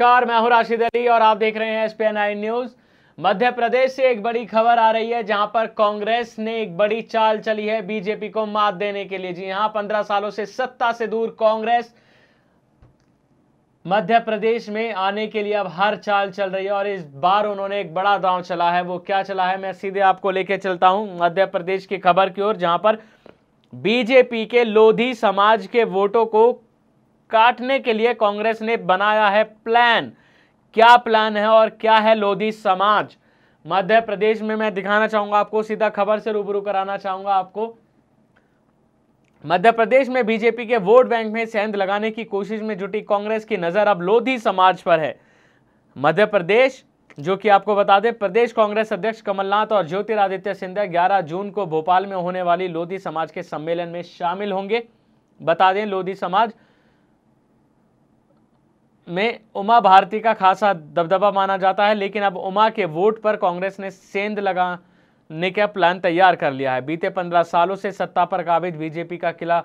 नमस्कार, मैं हूं राशिद अली और आप देख रहे हैं एसपीएनआई न्यूज। मध्य प्रदेश से एक बड़ी खबर आ रही है, जहां पर कांग्रेस ने एक बड़ी चाल चली है बीजेपी को मात देने के लिए। जी यहां 15 सालों से सत्ता से दूर कांग्रेस मध्य प्रदेश में आने के लिए अब हर चाल चल रही है और इस बार उन्होंने एक बड़ा दांव चला है। वो क्या चला है, मैं सीधे आपको लेके चलता हूं मध्य प्रदेश की खबर की ओर, जहां पर बीजेपी के लोधी समाज के वोटों को काटने के लिए कांग्रेस ने बनाया है प्लान। क्या प्लान है और क्या है लोधी समाज मध्य प्रदेश में, मैं दिखाना चाहूंगा आपको, सीधा खबर से रूबरू कराना चाहूंगा आपको। मध्य प्रदेश में बीजेपी के वोट बैंक में सेंध लगाने की कोशिश में जुटी कांग्रेस की नजर अब लोधी समाज पर है। मध्य प्रदेश, जो कि आपको बता दें, प्रदेश कांग्रेस अध्यक्ष कमलनाथ और ज्योतिरादित्य सिंधिया 11 जून को भोपाल में होने वाली लोधी समाज के सम्मेलन में शामिल होंगे। बता दें, लोधी समाज में उमा भारती का खासा दबदबा माना जाता है, लेकिन अब उमा के वोट पर कांग्रेस ने सेंध लगाने का प्लान तैयार कर लिया है। बीते 15 सालों से सत्ता पर काबिज बीजेपी का किला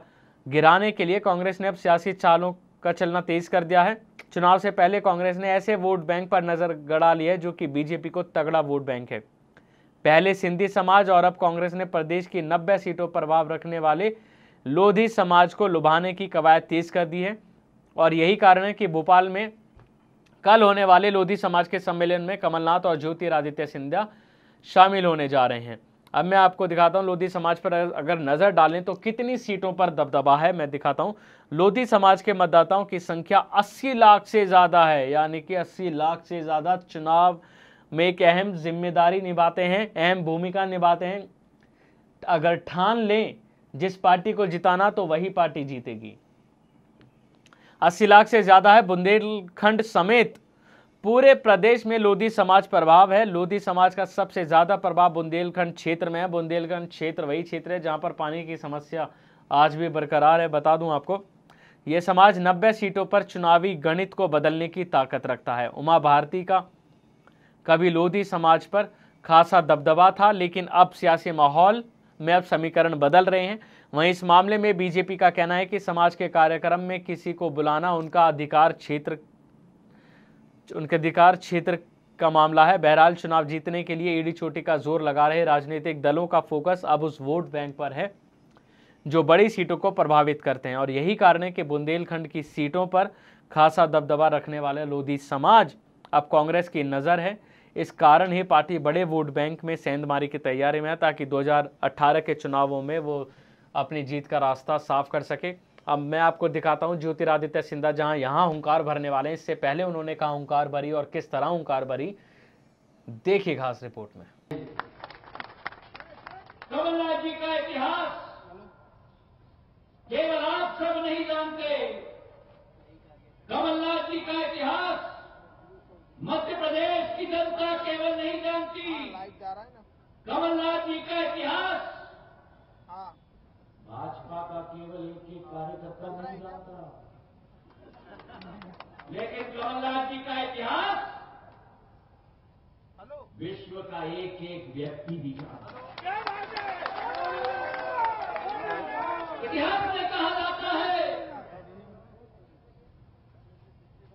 गिराने के लिए कांग्रेस ने अब सियासी चालों का चलना तेज कर दिया है। चुनाव से पहले कांग्रेस ने ऐसे वोट बैंक पर नजर गड़ा ली है जो कि बीजेपी को तगड़ा वोट बैंक है। पहले सिंधी समाज और अब कांग्रेस ने प्रदेश की 90 सीटों पर प्रभाव रखने वाले लोधी समाज को लुभाने की कवायद तेज कर दी है और यही कारण है कि भोपाल में कल होने वाले लोधी समाज के सम्मेलन में कमलनाथ और ज्योतिरादित्य सिंधिया शामिल होने जा रहे हैं। अब मैं आपको दिखाता हूं लोधी समाज पर अगर नज़र डालें तो कितनी सीटों पर दबदबा है, मैं दिखाता हूं। लोधी समाज के मतदाताओं की संख्या 80 लाख से ज़्यादा है, यानी कि 80 लाख से ज़्यादा चुनाव में एक अहम जिम्मेदारी निभाते हैं, अहम भूमिका निभाते हैं। अगर ठान लें जिस पार्टी को जिताना तो वही पार्टी जीतेगी। 80 लाख से ज़्यादा है। बुंदेलखंड समेत पूरे प्रदेश में लोधी समाज प्रभाव है। लोधी समाज का सबसे ज़्यादा प्रभाव बुंदेलखंड क्षेत्र में है। बुंदेलखंड क्षेत्र वही क्षेत्र है जहाँ पर पानी की समस्या आज भी बरकरार है। बता दूं आपको, ये समाज 90 सीटों पर चुनावी गणित को बदलने की ताकत रखता है। उमा भारती का कभी लोधी समाज पर खासा दबदबा था, लेकिन अब सियासी माहौल में अब समीकरण बदल रहे हैं। वहीं इस मामले में बीजेपी का कहना है कि समाज के कार्यक्रम में किसी को बुलाना उनके अधिकार क्षेत्र का मामला है। बहरहाल, चुनाव जीतने के लिए एड़ी चोटी का जोर लगा रहे राजनीतिक दलों का फोकस अब उस वोट बैंक पर है जो बड़ी सीटों को प्रभावित करते हैं और यही कारण है कि बुंदेलखंड की सीटों पर खासा दबदबा रखने वाले लोधी समाज अब कांग्रेस की नज़र है। इस कारण ही पार्टी बड़े वोट बैंक में सेंधमारी की तैयारी में है, ताकि 2018 के चुनावों में वो अपनी जीत का रास्ता साफ कर सके। अब मैं आपको दिखाता हूं ज्योतिरादित्य सिंधिया जहां यहां हुंकार भरने वाले हैं। इससे पहले उन्होंने कहा हुंकार भरी, और किस तरह हुंकार भरी देखिए खास रिपोर्ट में। कमलनाथ जी का इतिहास केवल आप सब नहीं जानते। कमलनाथ जी का इतिहास मध्य प्रदेश की जनता केवल नहीं जानती। कमलनाथ जी का इतिहास भाजपा का केवल एक ही कार्यकर्ता नहीं जानता, लेकिन कमलनाथ जी का इतिहास विश्व का एक एक व्यक्ति भी जानता। इतिहास में कहा जाता है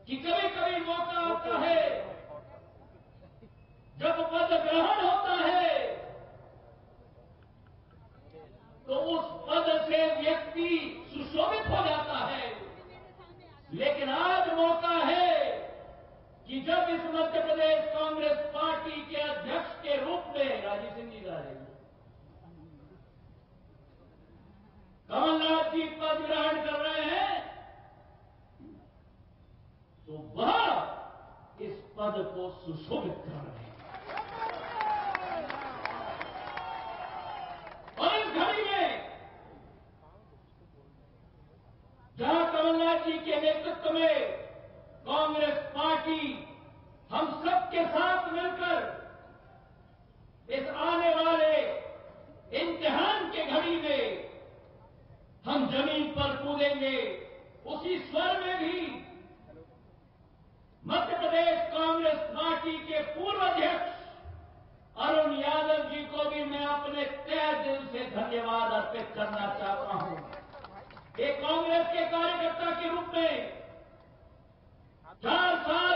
कि कभी कभी मौका आता है जब पद ग्रहण होता है तो उस पद से व्यक्ति सुशोभित हो जाता है, लेकिन आज मौका है कि जब इस मध्य प्रदेश कांग्रेस पार्टी के अध्यक्ष के रूप में राजीव सिंधिया कमलनाथ जी पद ग्रहण कर रहे हैं तो वह इस पद को सुशोभित कर रहे हैं। और इस घड़ी में जहां कमलनाथ जी के नेतृत्व में कांग्रेस पार्टी हम सबके साथ मिलकर इस आने वाले इम्तिहान के घड़ी में हम जमीन पर कूदेंगे, उसी स्वर में भी मध्य प्रदेश कांग्रेस पार्टी के पूर्व अध्यक्ष अरुण यादव जी को भी मैं अपने तय दिल से धन्यवाद अर्पित करना चाहता हूं। एक कांग्रेस के कार्यकर्ता के रूप में 4 साल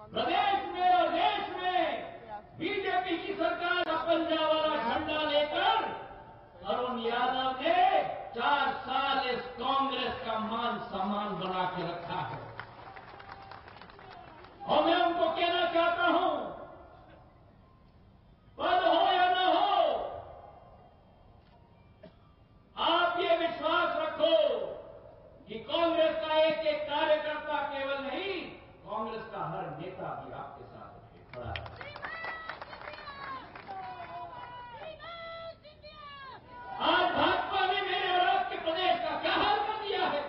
प्रदेश में और देश में बीजेपी की सरकार का पंजा वाला झंडा लेकर अरुण यादव ने 4 साल इस कांग्रेस का मान सम्मान बना के रखा है। और मैं उनको कहना चाहता हूं, पद हो या न हो, आप ये विश्वास रखो कि कांग्रेस का एक कार्यकर्ता केवल नहीं, कांग्रेस का हर नेता भी आपके साथ खड़ा है। आज भाजपा ने मेरे और आपके प्रदेश का क्या हाल कर दिया है।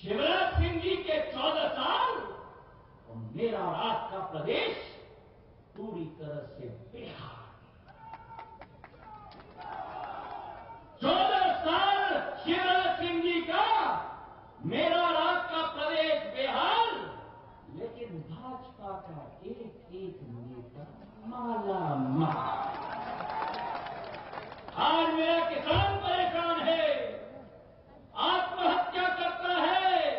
शिवराज सिंह जी के 14 साल और मेरा और आपका प्रदेश पूरी तरह से बेहाल। 14 साल शिवराज सिंह जी का मेरा और आपका प्रदेश बेहाल, लेकिन भाजपा का एक नेता माला माल। आज मेरा किसान परेशान है, आत्महत्या करता है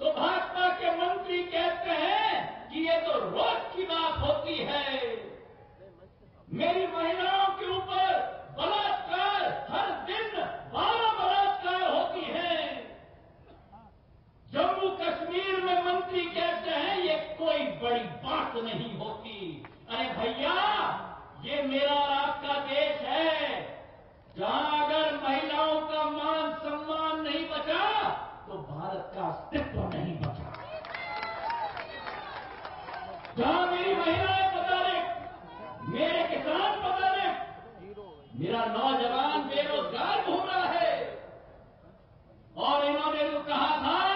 तो भाजपा के मंत्री कहते हैं कि ये तो रोज की बात होती है। मेरी महिलाओं के ऊपर बलात्कार, हर दिन 12 बलात्कार होती हैं। जम्मू कश्मीर में मंत्री कहते हैं ये कोई बड़ी बात नहीं होती। अरे भैया, ये मेरा और आपका देश है, जहां अगर महिलाओं का मान सम्मान नहीं बचा तो भारत का अस्तित्व नहीं बचा। जहां मेरी महिलाएं पता, मेरे किसान पता, मेरा नौजवान बेरोजगार हो रहा है। और इन्होंने तो कहा था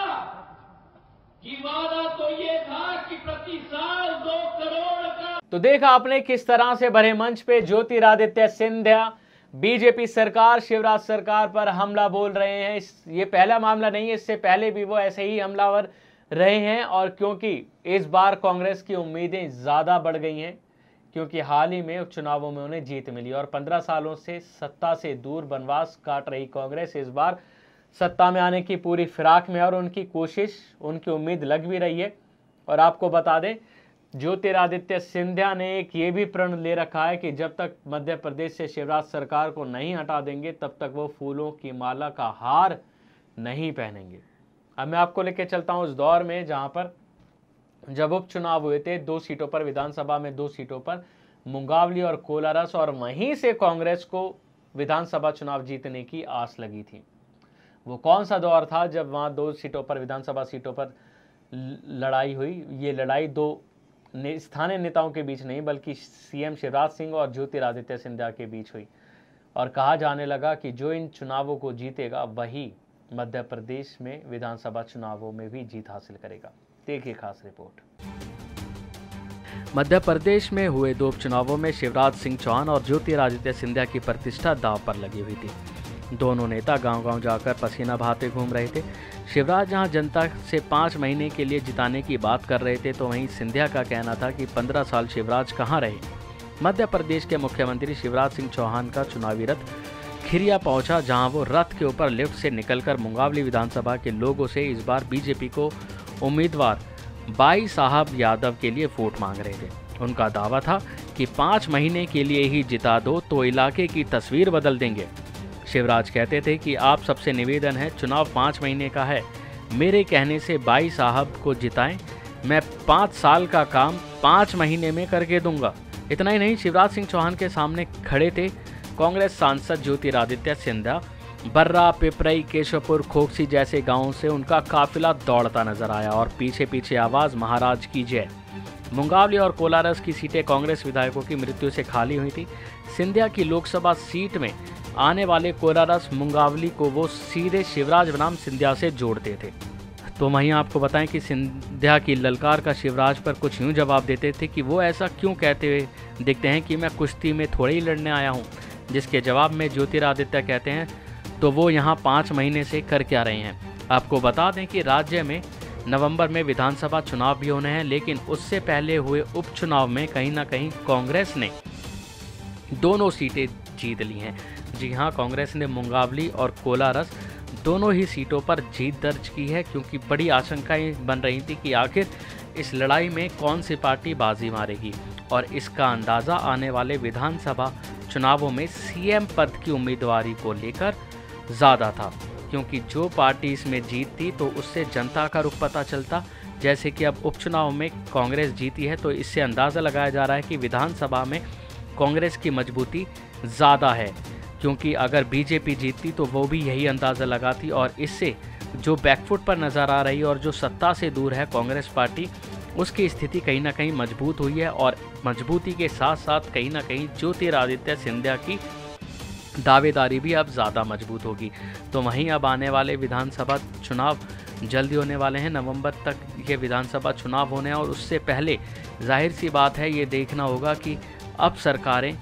कि वादा तो ये था कि प्रति साल 2 करोड़ का। तो देखा आपने किस तरह से बड़े मंच पे ज्योतिरादित्य सिंधिया बीजेपी सरकार, शिवराज सरकार पर हमला बोल रहे हैं। ये पहला मामला नहीं है, इससे पहले भी वो ऐसे ही हमलावर रहे हैं। और क्योंकि इस बार कांग्रेस की उम्मीदें ज़्यादा बढ़ गई हैं, क्योंकि हाल ही में उपचुनावों में उन्हें जीत मिली और 15 सालों से सत्ता से दूर वनवास काट रही कांग्रेस इस बार सत्ता में आने की पूरी फिराक में, और उनकी कोशिश, उनकी उम्मीद लग भी रही है। और आपको बता दें, ज्योतिरादित्य सिंधिया ने एक ये भी प्रण ले रखा है कि जब तक मध्य प्रदेश से शिवराज सरकार को नहीं हटा देंगे तब तक वो फूलों की माला का हार नहीं पहनेंगे। अब मैं आपको लेके चलता हूँ उस दौर में जहाँ पर जब उपचुनाव हुए थे 2 सीटों पर, विधानसभा में 2 सीटों पर, मुंगावली और कोलारस, और वहीं से कांग्रेस को विधानसभा चुनाव जीतने की आस लगी थी। वो कौन सा दौर था जब वहाँ 2 सीटों पर, विधानसभा सीटों पर लड़ाई हुई। ये लड़ाई स्थानीय नेताओं के बीच नहीं बल्कि सीएम शिवराज सिंह और ज्योतिरादित्य सिंधिया के बीच हुई। और कहा जाने लगा कि जो इन चुनावों को जीतेगा वही मध्य प्रदेश में विधानसभा चुनावों में भी जीत हासिल करेगा। देखिए खास रिपोर्ट। मध्य प्रदेश में हुए 2 उपचुनावों में शिवराज सिंह चौहान और ज्योतिरादित्य सिंधिया की प्रतिष्ठा दांव पर लगी हुई थी। दोनों नेता गांव-गांव जाकर पसीना बहाते घूम रहे थे। शिवराज जहां जनता से 5 महीने के लिए जिताने की बात कर रहे थे, तो वहीं सिंधिया का कहना था कि 15 साल शिवराज कहाँ रहे। मध्य प्रदेश के मुख्यमंत्री शिवराज सिंह चौहान का चुनावी रथ खिरिया पहुँचा, जहाँ वो रथ के ऊपर लिफ्ट से निकलकर मुंगावली विधानसभा के लोगों से इस बार बीजेपी को उम्मीदवार बाई साहब यादव के लिए वोट मांग रहे थे। उनका दावा था कि 5 महीने के लिए ही जिता दो तो इलाके की तस्वीर बदल देंगे। शिवराज कहते थे कि आप सबसे निवेदन है, चुनाव 5 महीने का है, मेरे कहने से बाई साहब को जिताएं, मैं 5 साल का काम 5 महीने में करके दूंगा। इतना ही नहीं, शिवराज सिंह चौहान के सामने खड़े थे कांग्रेस सांसद ज्योतिरादित्य सिंधिया। बर्रा, पिपरई, केशवपुर, खोखसी जैसे गांवों से उनका काफिला दौड़ता नजर आया और पीछे पीछे आवाज महाराज की जय। मुंगावली और कोलारस की सीटें कांग्रेस विधायकों की मृत्यु से खाली हुई थी। सिंधिया की लोकसभा सीट में आने वाले कोलारस, मुंगावली को वो सीधे शिवराज बनाम सिंधिया से जोड़ते थे। तो वहीं आपको बताएं कि सिंधिया की ललकार का शिवराज पर कुछ यूँ जवाब देते थे कि वो ऐसा क्यों कहते हुए दिखते हैं कि मैं कुश्ती में थोड़े ही लड़ने आया हूँ, जिसके जवाब में ज्योतिरादित्य कहते हैं तो वो यहाँ 5 महीने से कर क्या रहे हैं। आपको बता दें कि राज्य में नवंबर में विधानसभा चुनाव भी होने हैं, लेकिन उससे पहले हुए उपचुनाव में कहीं ना कहीं कांग्रेस ने दोनों सीटें जीत ली हैं। जी हाँ, कांग्रेस ने मुंगावली और कोलारस दोनों ही सीटों पर जीत दर्ज की है, क्योंकि बड़ी आशंकाएं बन रही थी कि आखिर इस लड़ाई में कौन सी पार्टी बाजी मारेगी। और इसका अंदाज़ा आने वाले विधानसभा चुनावों में सीएम पद की उम्मीदवारी को लेकर ज़्यादा था, क्योंकि जो पार्टी इसमें जीतती तो उससे जनता का रुख पता चलता। जैसे कि अब उपचुनाव में कांग्रेस जीती है तो इससे अंदाज़ा लगाया जा रहा है कि विधानसभा में कांग्रेस की मजबूती ज़्यादा है, क्योंकि अगर बीजेपी जीतती तो वो भी यही अंदाज़ा लगाती। और इससे जो बैकफुट पर नज़र आ रही और जो सत्ता से दूर है कांग्रेस पार्टी, उसकी स्थिति कहीं ना कहीं मजबूत हुई है। और मजबूती के साथ साथ कहीं ना कहीं ज्योतिरादित्य सिंधिया की दावेदारी भी अब ज़्यादा मजबूत होगी। तो वहीं अब आने वाले विधानसभा चुनाव जल्दी होने वाले हैं, नवंबर तक ये विधानसभा चुनाव होने हैं, और उससे पहले जाहिर सी बात है ये देखना होगा कि अब सरकारें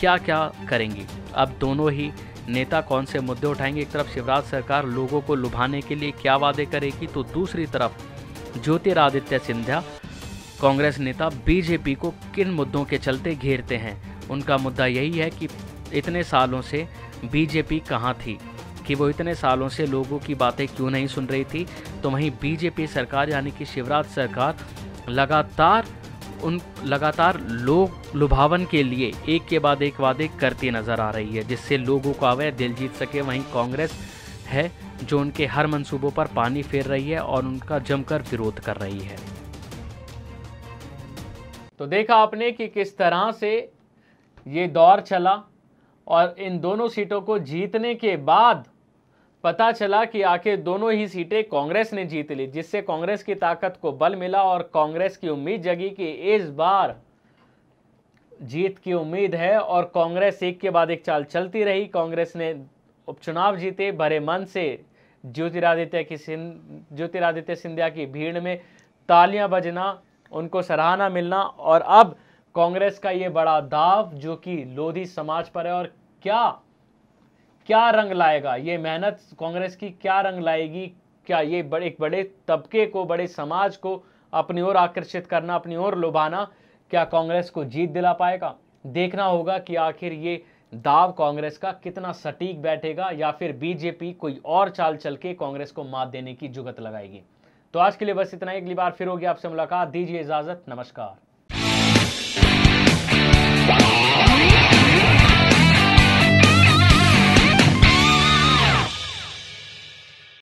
क्या क्या करेंगी। अब दोनों ही नेता कौन से मुद्दे उठाएंगे। एक तरफ शिवराज सरकार लोगों को लुभाने के लिए क्या वादे करेगी, तो दूसरी तरफ ज्योतिरादित्य सिंधिया कांग्रेस नेता बीजेपी को किन मुद्दों के चलते घेरते हैं। उनका मुद्दा यही है कि इतने सालों से बीजेपी कहाँ थी, कि वो इतने सालों से लोगों की बातें क्यों नहीं सुन रही थी। तो वहीं बीजेपी सरकार यानी कि शिवराज सरकार लगातार लोग लुभावन के लिए एक के बाद एक वादे करती नज़र आ रही है, जिससे लोगों का वह दिल जीत सके। वहीं कांग्रेस है जो उनके हर मंसूबों पर पानी फेर रही है और उनका जमकर विरोध कर रही है। तो देखा आपने कि किस तरह से ये दौर चला और इन दोनों सीटों को जीतने के बाद पता चला कि आखिर दोनों ही सीटें कांग्रेस ने जीत ली, जिससे कांग्रेस की ताकत को बल मिला और कांग्रेस की उम्मीद जगी कि इस बार जीत की उम्मीद है। और कांग्रेस एक के बाद एक चाल चलती रही। कांग्रेस ने उपचुनाव जीते, भरे मन से ज्योतिरादित्य सिंधिया की भीड़ में तालियां बजना, उनको सराहना मिलना। और अब कांग्रेस का ये बड़ा दाव जो कि लोधी समाज पर है, और क्या रंग लाएगा ये मेहनत कांग्रेस की, क्या रंग लाएगी, क्या ये एक बड़े तबके को, बड़े समाज को अपनी ओर आकर्षित करना, अपनी ओर लुभाना, क्या कांग्रेस को जीत दिला पाएगा। देखना होगा कि आखिर ये दाव कांग्रेस का कितना सटीक बैठेगा, या फिर बीजेपी कोई और चाल चल के कांग्रेस को मात देने की जुगत लगाएगी। तो आज के लिए बस इतना ही। अगली बार फिर होगी आपसे मुलाकात, दीजिए इजाजत, नमस्कार।